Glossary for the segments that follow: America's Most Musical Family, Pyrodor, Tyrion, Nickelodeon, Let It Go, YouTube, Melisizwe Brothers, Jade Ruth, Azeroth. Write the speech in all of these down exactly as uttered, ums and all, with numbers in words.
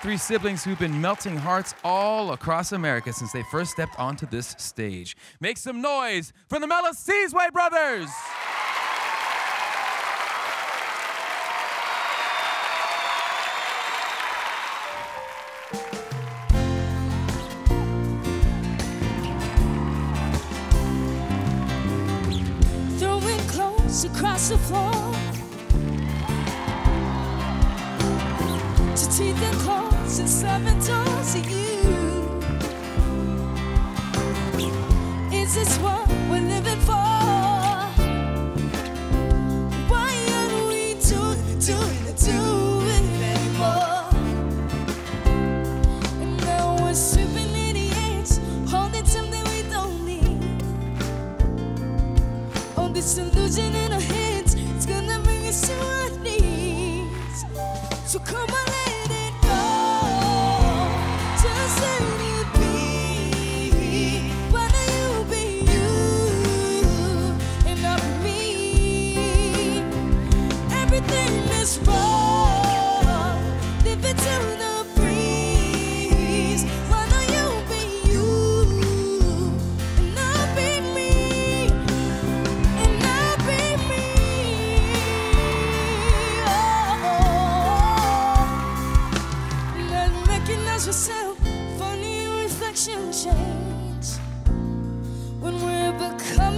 Three siblings who've been melting hearts all across America since they first stepped onto this stage. Make some noise for the Melisizwe Brothers! Throwing clothes across the floor to teeth and claws and seven doors of you. Is this what we're living for? Why are we doing it, doing it, doing it anymore? And now we're sipping idiots, holding something we don't need. All this illusion in our hands, it's gonna bring us to our knees. So come on.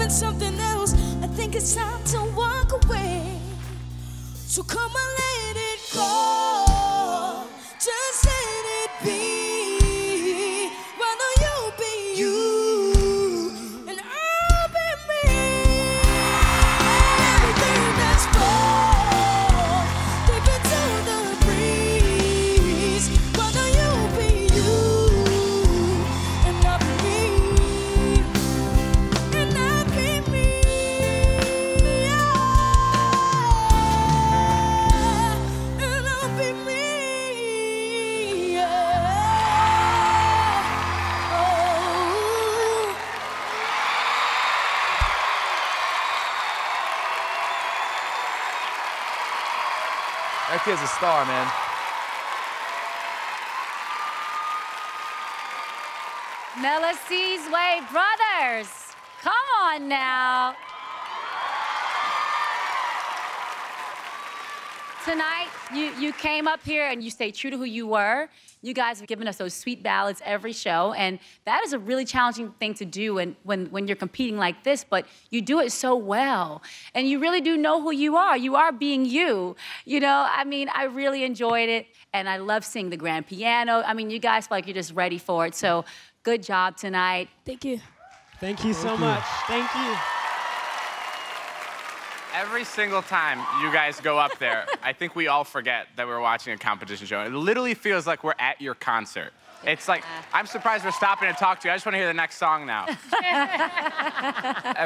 Something else, I think it's time to walk away. So come on, let it go. Just let it be. Why don't you be you, and I'll be me? Everything that's for, take it to the breeze. Why don't you be you, and I'll be me, and I'll that kid's a star, man. Melisizwe Brothers, come on now. Tonight, you, you came up here and you stayed true to who you were. You guys have given us those sweet ballads every show, and that is a really challenging thing to do when, when, when you're competing like this, but you do it so well. And you really do know who you are. You are being you. You know, I mean, I really enjoyed it, and I love seeing the grand piano. I mean, you guys feel like you're just ready for it, so good job tonight. Thank you. Thank you Thank so you. much. Thank you. Every single time you guys go up there, I think we all forget that we're watching a competition show. It literally feels like we're at your concert. It's like, I'm surprised we're stopping to talk to you. I just want to hear the next song now.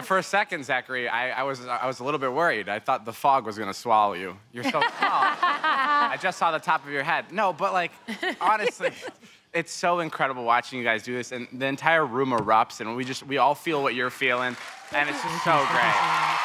For a second, Zachary, I, I, was, I was a little bit worried. I thought the fog was going to swallow you. You're so tall. I just saw the top of your head. No, but like, honestly, it's so incredible watching you guys do this. And the entire room erupts, and we just, we all feel what you're feeling. And it's just so great.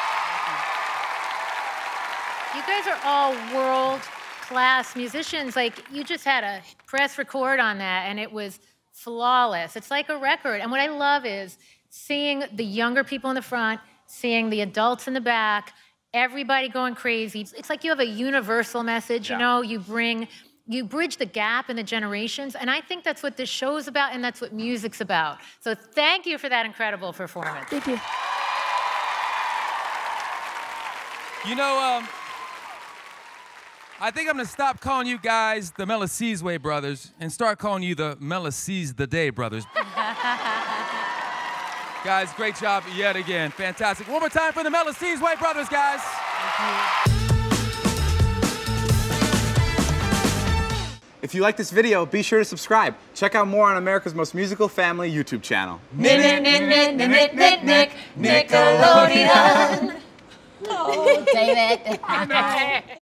You guys are all world-class musicians. Like, you just had a press record on that, and it was flawless. It's like a record. And what I love is seeing the younger people in the front, seeing the adults in the back, everybody going crazy. It's like you have a universal message, yeah. you know? You bring, you bridge the gap in the generations, and I think that's what this show's about, and that's what music's about. So thank you for that incredible performance. Thank you. You know, um... I think I'm gonna stop calling you guys the Melisizwe Brothers and start calling you the Melisiz the Day Brothers. Guys, great job yet again. Fantastic. One more time for the Melisizwe Brothers, guys. If you like this video, be sure to subscribe. Check out more on America's Most Musical Family YouTube channel. Nick, Nick, Nick, Nick, Nick, Nick, Nickelodeon. Oh, David.